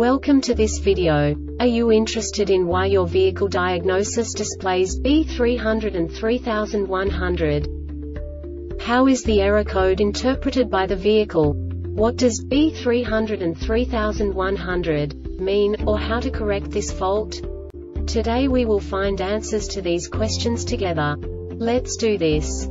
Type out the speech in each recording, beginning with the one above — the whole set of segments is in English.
Welcome to this video. Are you interested in why your vehicle diagnosis displays B3031-00? How is the error code interpreted by the vehicle? What does B3031-00 mean, or how to correct this fault? Today we will find answers to these questions together. Let's do this.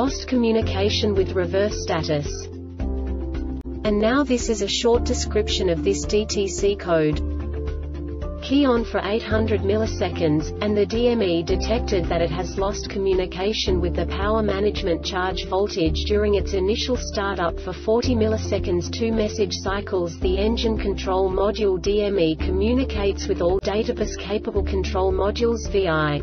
lost communication with reverse status. And now this is a short description of this DTC code. Key on for 800 milliseconds, and the DME detected that it has lost communication with the power management charge voltage during its initial startup for 40 milliseconds. 2 message cycles. The engine control module DME communicates with all databus capable control modules VI.